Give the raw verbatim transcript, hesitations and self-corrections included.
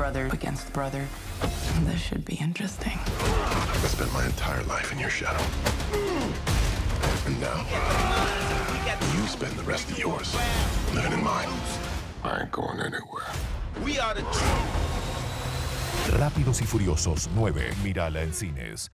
brother against brother. This should be interesting. I spent my entire life in your shadow. And now, you spend the rest of yours living in mine. I ain't going anywhere. We are the Rápidos y Furiosos nueve, mírala en cines.